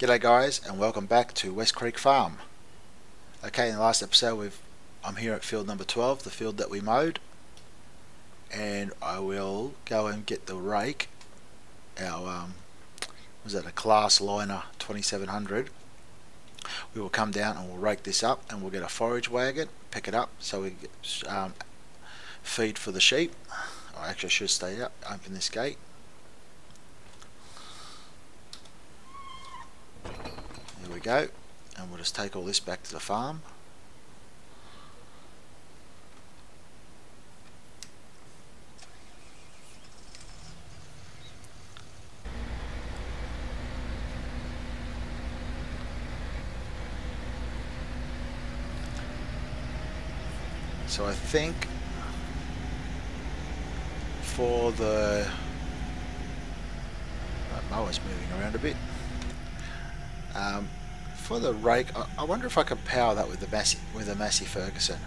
G'day guys, and welcome back to West Creek Farm. Okay, in the last episode I'm here at field number 12, the field that we mowed, and I will go and get the rake, our was that a Class Liner 2700. We will come down and we'll rake this up, and we'll get a forage wagon, pick it up so we feed for the sheep. I actually should stay up, open this gate. There we go, and we'll just take all this back to the farm. So I think for the mower's moving around a bit. For the rake, I wonder if I can power that with a Massey Ferguson.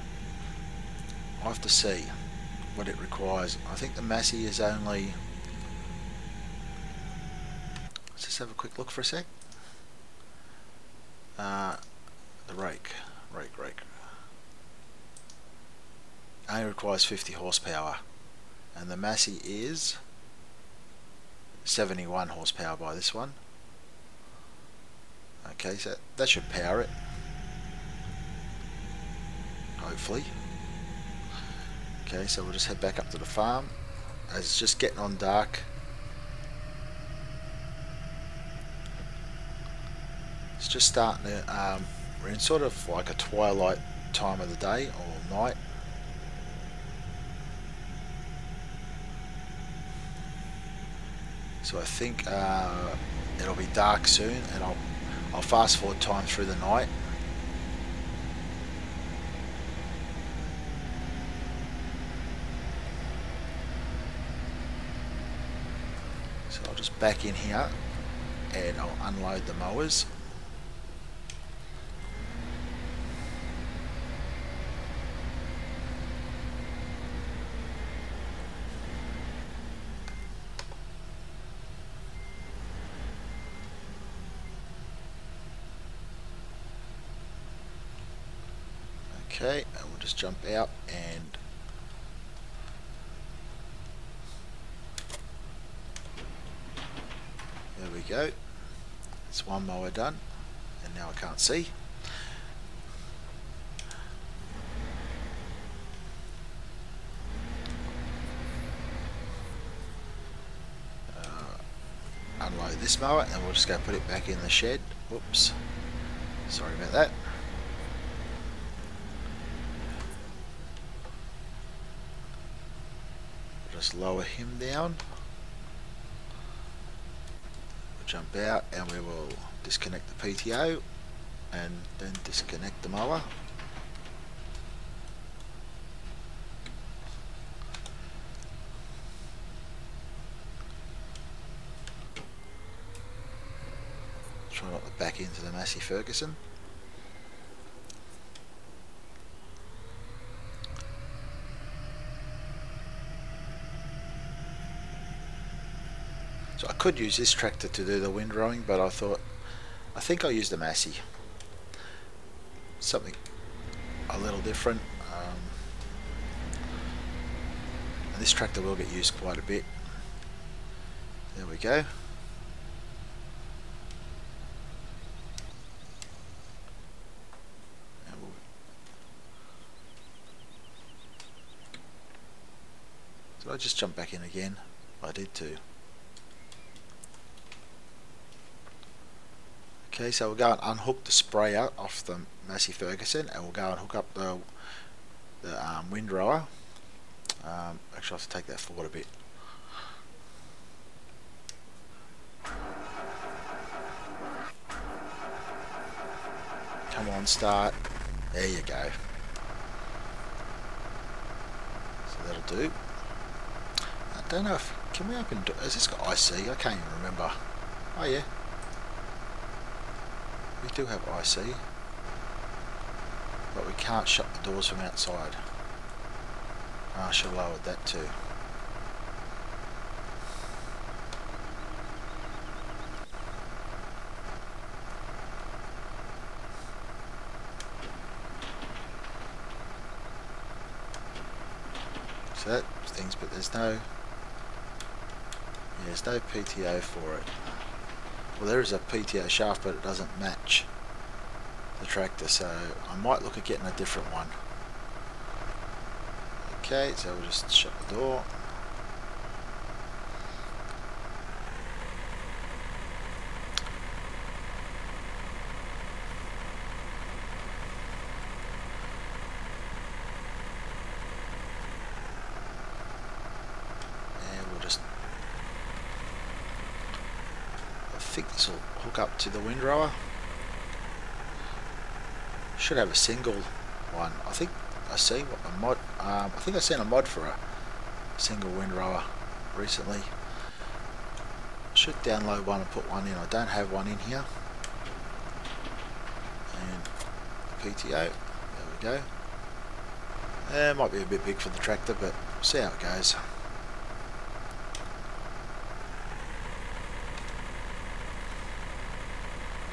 I'll have to see what it requires. I think the Massey is only. Let's just have a quick look for a sec. The rake. Only requires 50 horsepower, and the Massey is 71 horsepower by this one. Okay, so that should power it, hopefully. Okay, so we'll just head back up to the farm. It's just getting on dark, it's just starting to we're in sort of like a twilight time of the day or night. So I think it'll be dark soon, and I'll fast forward time through the night. So I'll just back in here and I'll unload the mowers. Okay, and we'll just jump out and there we go. It's one mower done, and now I can't see. Unload this mower, and we'll just go put it back in the shed. Whoops, sorry about that. Just lower him down, we'll jump out, and we will disconnect the PTO and then disconnect the mower. Try not to back into the Massey Ferguson. So I could use this tractor to do the windrowing, but I think I'll use the Massey. Something a little different. And this tractor will get used quite a bit. There we go. So I just jump back in again. I did too. Okay, so we'll go and unhook the sprayer off the Massey Ferguson, and we'll go and hook up the windrower. Actually, I have to take that forward a bit. Come on, start. There you go. So that'll do. I don't know if... Can we open... Has this got IC? I can't even remember. Oh, yeah. We do have IC, but we can't shut the doors from outside. I should have lowered that too. fit things, but there's no, there's no PTO for it. Well, there is a PTO shaft, but it doesn't match the tractor, so I might look at getting a different one. Okay, so we'll just shut the door. I think this will hook up to the windrower. Should have a single one. I think I see a mod. I think I seen a mod for a single windrower recently. Should download one and put one in. I don't have one in here. And PTO. There we go. It might be a bit big for the tractor, but we'll see how it goes.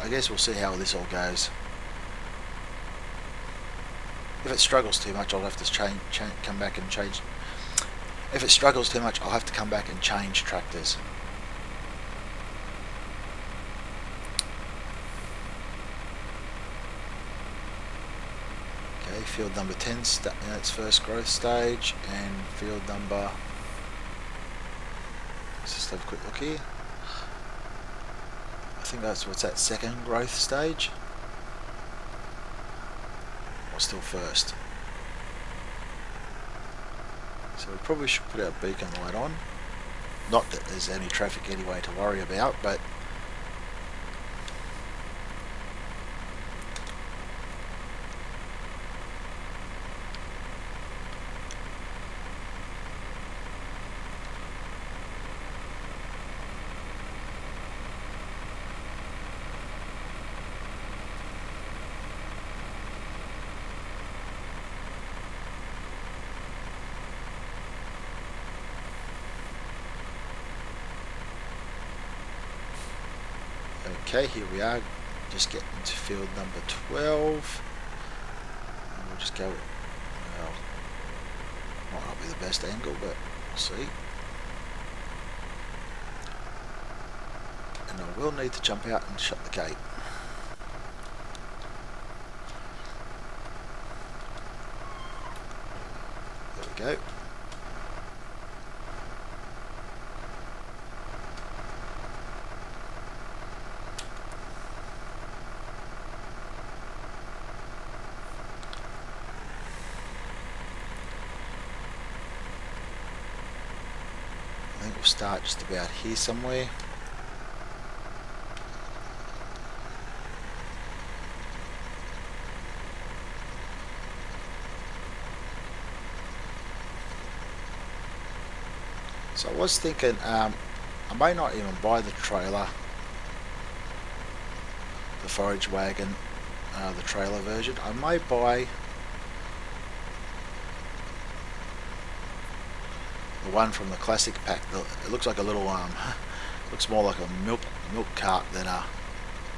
I guess we'll see how this all goes. If it struggles too much, I'll have to come back and change. If it struggles too much, I'll have to come back and change tractors. Okay, field number 10 in its first growth stage, and field number. Let's just have a quick look here. I think that's what's that second growth stage, or still first. So we probably should put our beacon light on. Not that there's any traffic anyway to worry about, but okay, here we are, just getting to field number 12, and we'll just go, well, might not be the best angle, but we'll see. And I will need to jump out and shut the gate. There we go. Start just about here somewhere. So I was thinking I may not even buy the trailer, the forage wagon, the trailer version. I may buy one from the Classic Pack. It looks like a little looks more like a milk cart than a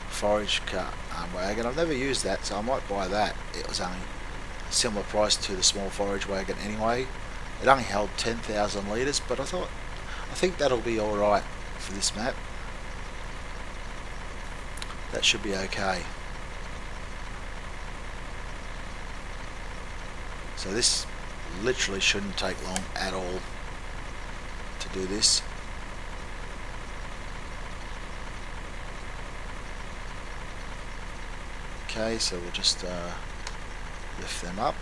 forage cart wagon. I've never used that, so I might buy that. It was only a similar price to the small forage wagon anyway. It only held 10,000 litres, but I think that'll be all right for this map. That should be okay. So this literally shouldn't take long at all. Do this. Okay, so we'll just lift them up.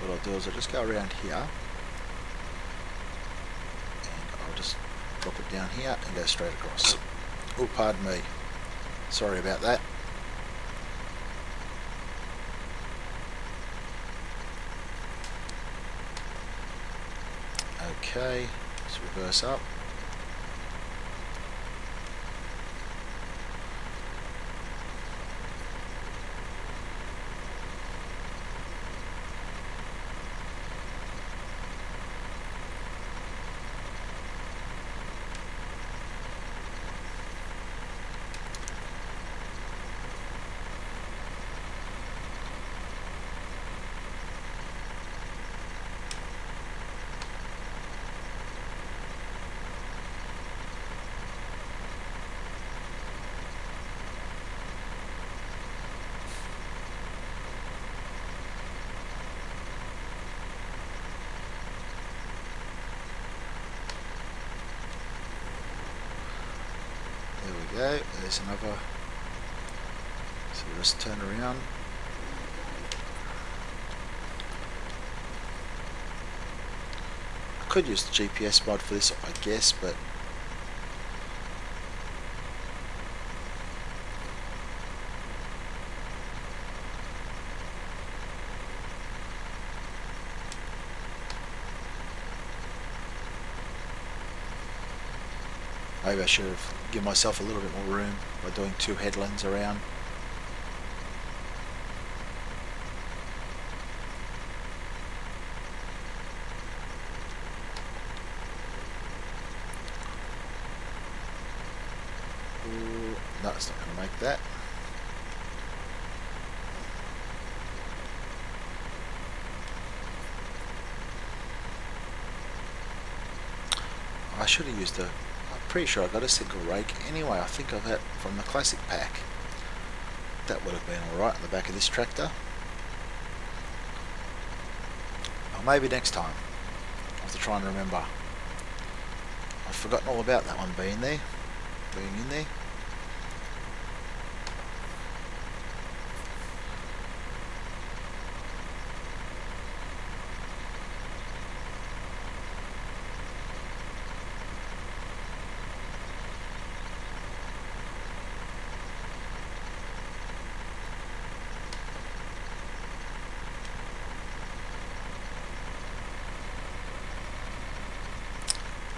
What I'll do is I'll just go around here and I'll just drop it down here and go straight across. Oh, pardon me. Sorry about that. Okay, let's reverse up. we go, there's another, so let's turn around. I could use the GPS mod for this, I guess, but maybe I should have given myself a little bit more room by doing two headlands around. Ooh, no, it's not going to make that. I should have used a... Pretty sure I got a single rake anyway. I think I've had from the Classic Pack. That would have been alright on the back of this tractor. Or maybe next time. I have to try and remember. I've forgotten all about that one being there. Being in there.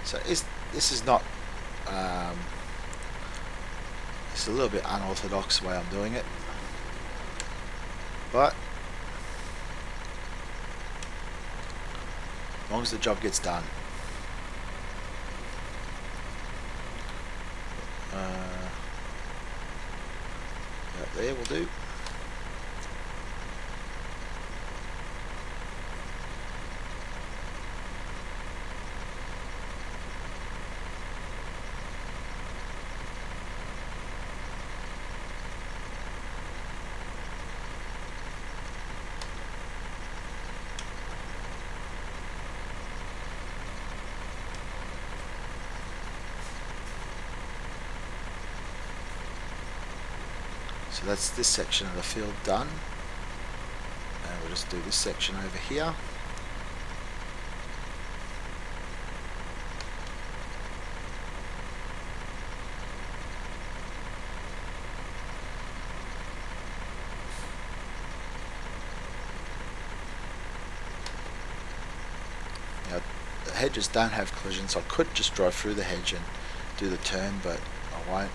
So this is not, it's a little bit unorthodox the way I'm doing it, but as long as the job gets done. Out there will do. So that's this section of the field done, and we'll just do this section over here. Now the hedges don't have collisions, so I could just drive through the hedge and do the turn, but I won't.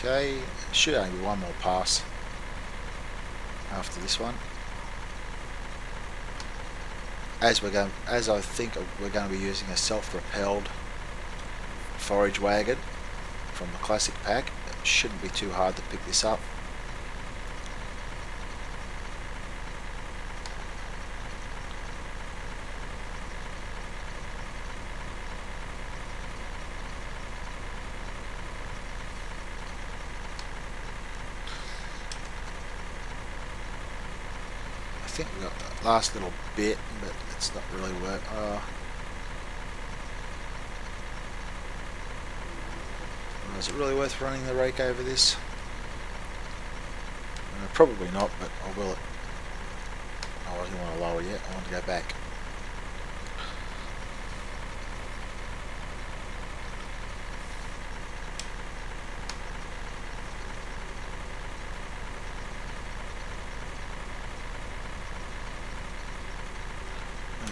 Okay, should only be one more pass after this one. As I think we're going to be using a self-propelled forage wagon from the Classic Pack. It shouldn't be too hard to pick this up. I think we got that last little bit, but it's not really work. Is it really worth running the rake over this? Probably not, but I will. Oh, I didn't want to lower yet. I want to go back.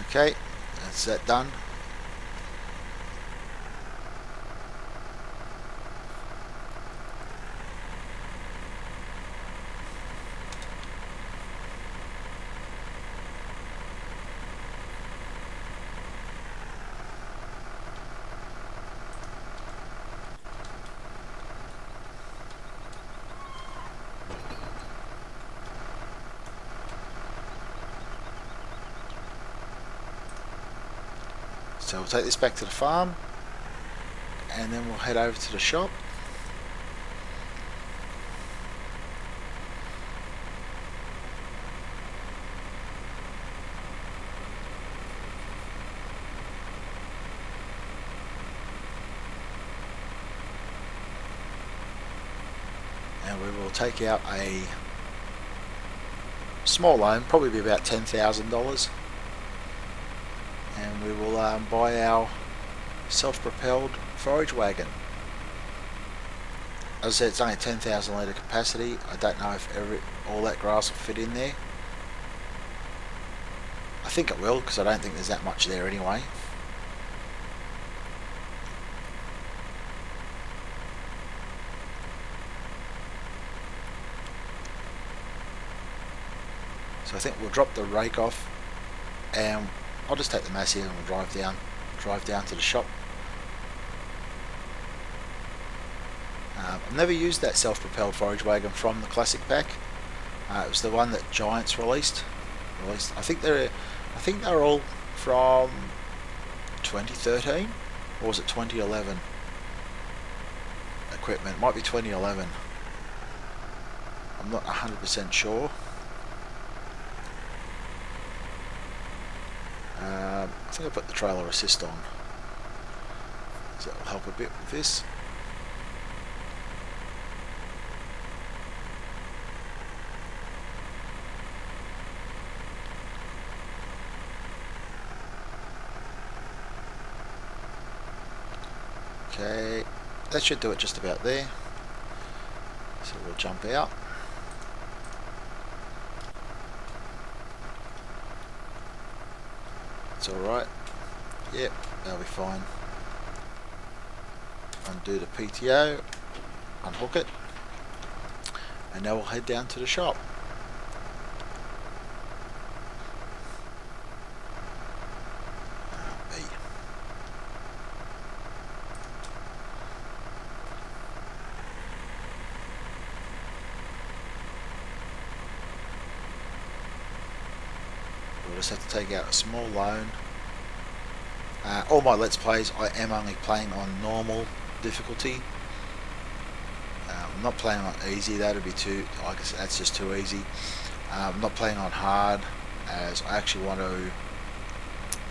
Okay, that's that done. So we'll take this back to the farm and then we'll head over to the shop. And we will take out a small loan, probably be about $10,000, and we will buy our self-propelled forage wagon. As I said, it's only 10,000 litre capacity. I don't know if all that grass will fit in there. I think it will, because I don't think there's that much there anyway. So I think we'll drop the rake off and I'll just take the Massey and we'll drive down to the shop. I've never used that self-propelled forage wagon from the Classic Pack. It was the one that Giants released. I think they're all from 2013, or was it 2011? Equipment, it might be 2011. I'm not 100% sure. I think I put the trailer assist on, so that will help a bit with this. Okay, that should do it just about there, so we'll jump out. Alright, yep, that'll be fine. Undo the PTO, unhook it, and now we'll head down to the shop. Just have to take out a small loan. All my Let's Plays, I am only playing on normal difficulty. I'm not playing on easy. That'd be too, like I said, that's just too easy. I'm not playing on hard, as I actually want to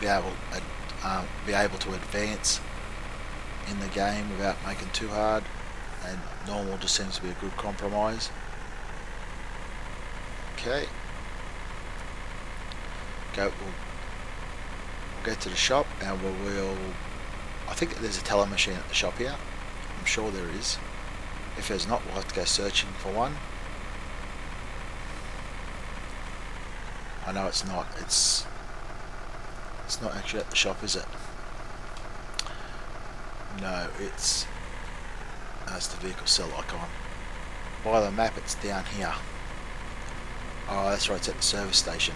be able to advance in the game without making too hard. And normal just seems to be a good compromise. Okay. We'll go to the shop and we'll I think there's a teller machine at the shop here. I'm sure there is. If there's not, we'll have to go searching for one. I know it's not. It's not actually at the shop, is it? No, it's that's the vehicle sell icon. By the map, it's down here. Oh, that's right, it's at the service station.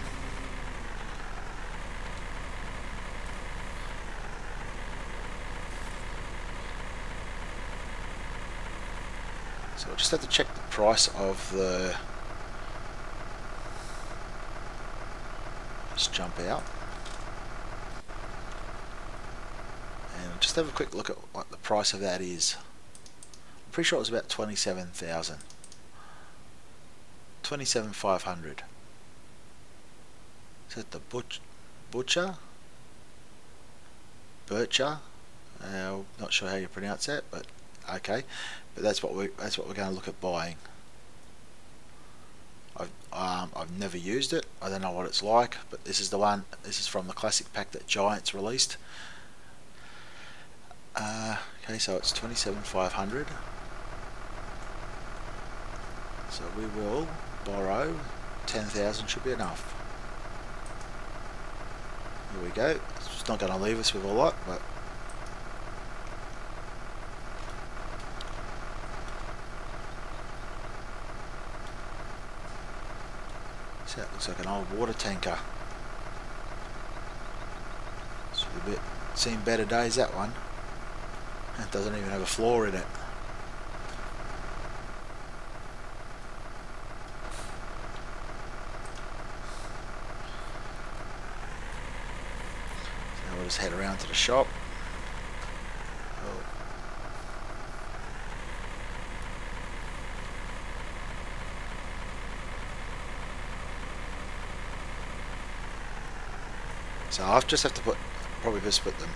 So we'll just have to check the price of the... Let's jump out. And just have a quick look at what the price of that is. I'm pretty sure it was about 27,000. 27,500. Is that the Bircher? I'm not sure how you pronounce that, but... Okay, but that's what we're going to look at buying. I've never used it. I don't know what it's like, but this is the one. This is from the Classic Pack that Giants released. Okay, so it's 27,500. So we will borrow 10,000. Should be enough. Here we go. It's not going to leave us with a lot, but. So that looks like an old water tanker. It's a bit, seen better days, that one. It doesn't even have a floor in it. So we'll just head around to the shop. So I've just have to put, probably just put them,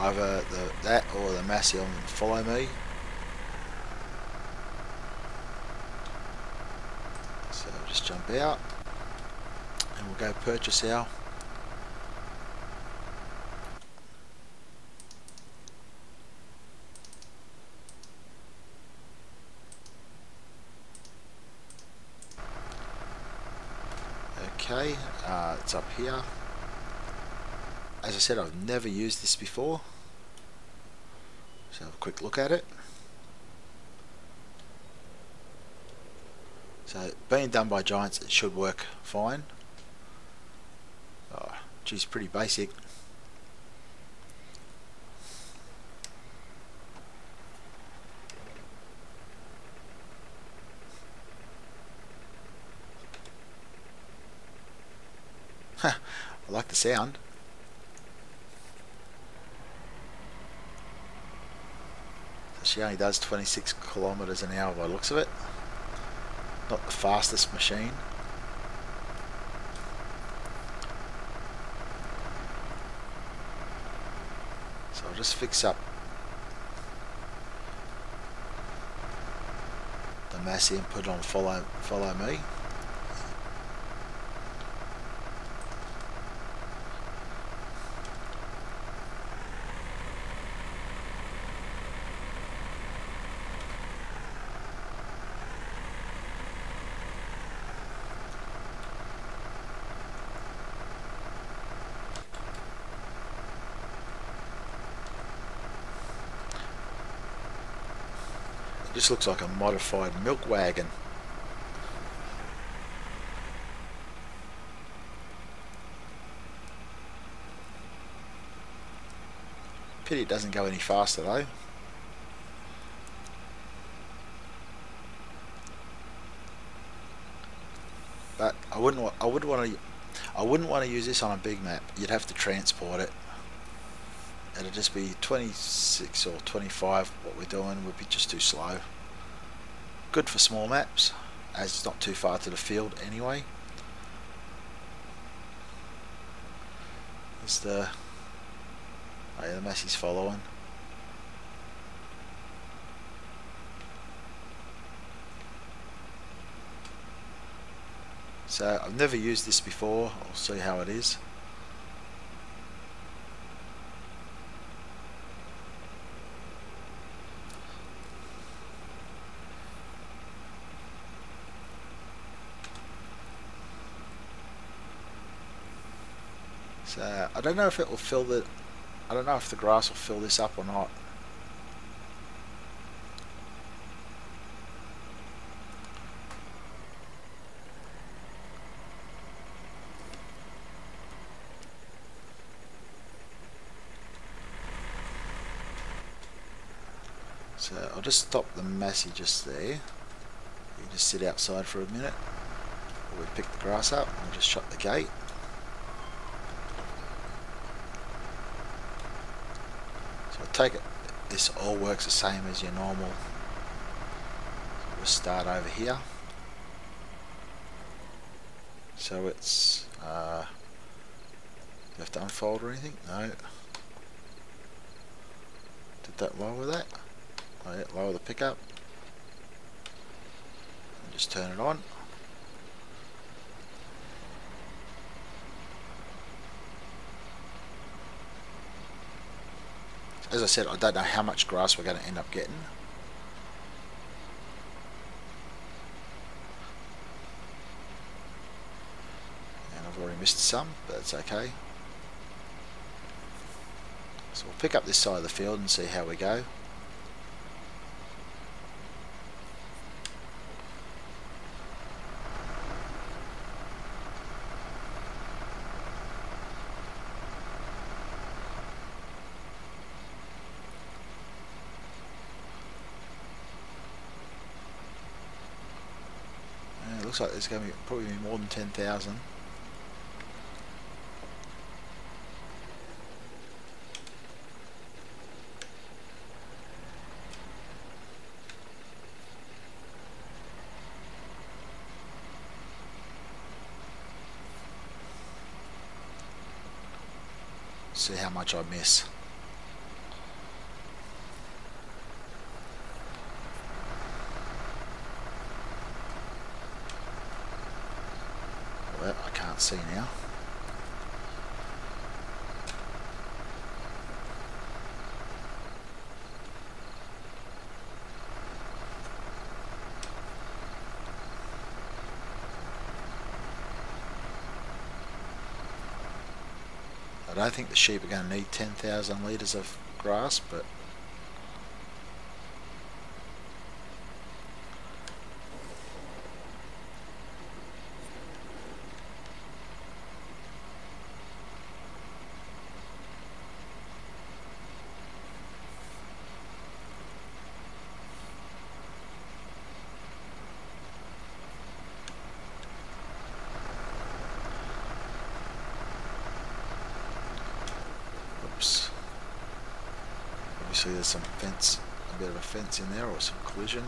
either the, that or the Massey on follow me. So I'll just jump out and we'll go purchase our okay, it's up here. As I said, I've never used this before, so have a quick look at it. So being done by Giants, it should work fine. Oh, geez, pretty basic. I like the sound. She only does 26 kilometers an hour by the looks of it. Not the fastest machine. So I'll just fix up the Massey and put it on follow me. This looks like a modified milk wagon. Pity it doesn't go any faster though. But I wouldn't want to use this on a big map. You'd have to transport it. It'll just be 26 or 25. What we're doing would be just too slow. Good for small maps, as it's not too far to the field anyway. It's the, oh yeah, the Massey's following. So I've never used this before. I'll see how it is. I don't know if it will fill the, I don't know if the grass will fill this up or not. So I'll just stop the Massey just there. You can just sit outside for a minute. We'll pick the grass up and we'll just shut the gate. Take it, this all works the same as your normal. We'll start over here. So it's do you have to unfold or anything? No. Did that lower that? Oh, yeah, lower the pickup. And just turn it on. As I said, I don't know how much grass we're going to end up getting. And I've already missed some, but it's okay. So we'll pick up this side of the field and see how we go. Looks like there's going to be probably more than 10,000. see how much I miss. Well, I can't see now. I don't think the sheep are going to need 10,000 litres of grass, but there's some fence, a bit of a fence in there, or some collision.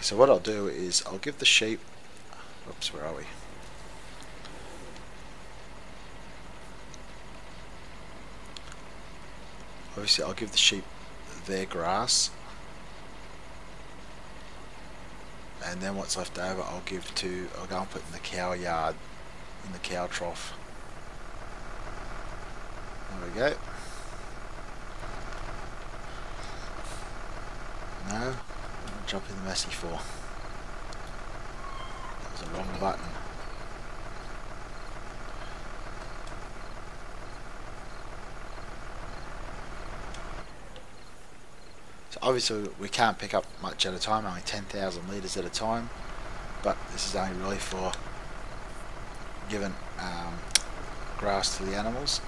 So what I'll do is I'll give the sheep, oops, where are we? Obviously I'll give the sheep their grass, and then what's left over I'll give to, I'll go and put in the cow yard, in the cow trough. There we go. No. Jump in the Massey for. That was a wrong button. So obviously we can't pick up much at a time, only 10,000 litres at a time, but this is only really for giving grass to the animals.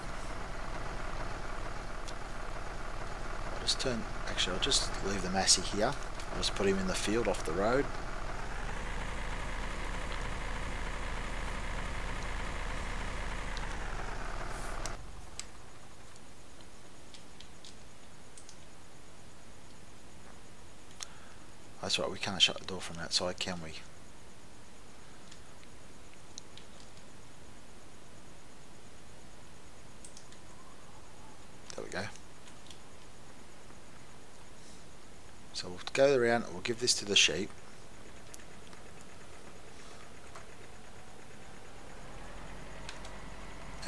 I'll just turn, actually I'll just leave the Massey here. I'll just put him in the field off the road. That's right, we can't shut the door from outside, can we? There we go. So we'll go around and we'll give this to the sheep.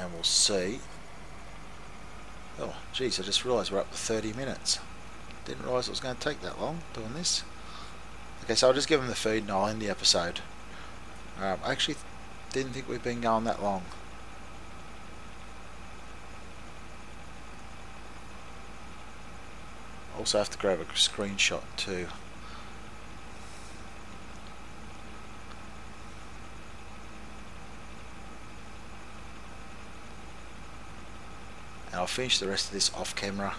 And we'll see. Oh, geez, I just realised we're up to 30 minutes. Didn't realise it was going to take that long doing this. Okay, so I'll just give them the feed and I'll end the episode. I actually didn't think we'd been going that long. Also have to grab a screenshot too. And I'll finish the rest of this off camera,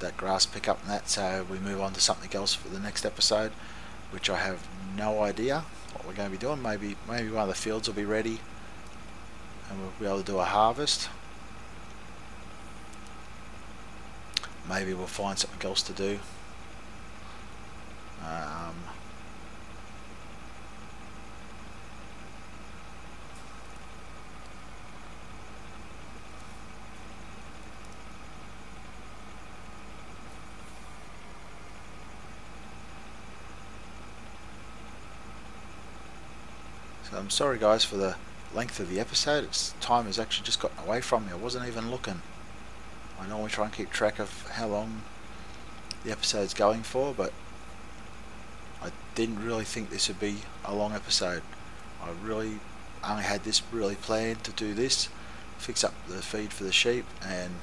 that grass pickup and that, so we move on to something else for the next episode, which I have no idea what we're going to be doing. Maybe one of the fields will be ready and we'll be able to do a harvest. Maybe we'll find something else to do. So I'm sorry guys for the length of the episode. It's time has actually just gotten away from me. I wasn't even looking. I normally try and keep track of how long the episode's going for, but I didn't really think this would be a long episode. I really only had this really planned to do this, fix up the feed for the sheep, and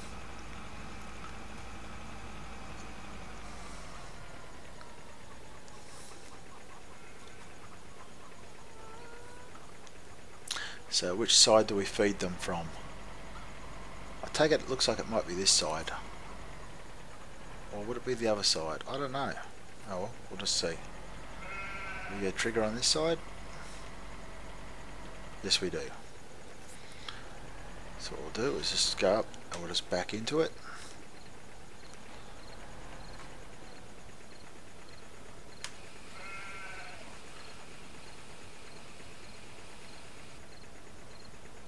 so which side do we feed them from? I take it looks like it might be this side. Or would it be the other side? I don't know. Oh well, we'll just see. We get a trigger on this side? Yes we do. So what we'll do is just go up and we'll just back into it.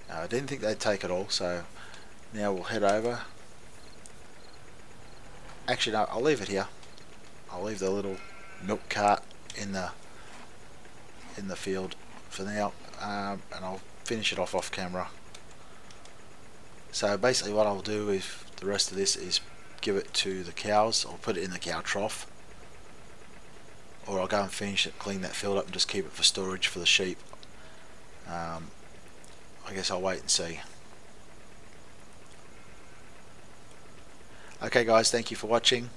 Now I didn't think they'd take it all, so now we'll head over. Actually no, I'll leave it here. I'll leave the little milk cart in the field for now, and I'll finish it off camera. So basically what I'll do with the rest of this is give it to the cows. I'll put it in the cow trough, or I'll go and finish it, clean that field up and just keep it for storage for the sheep. I guess I'll wait and see. Okay guys, thank you for watching.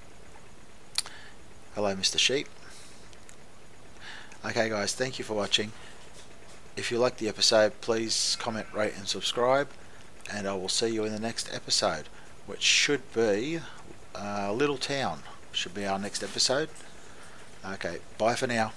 Hello Mr. Sheep. Okay guys, thank you for watching. If you liked the episode, please comment, rate and subscribe, and I will see you in the next episode, which should be Little Town should be our next episode. Okay, bye for now.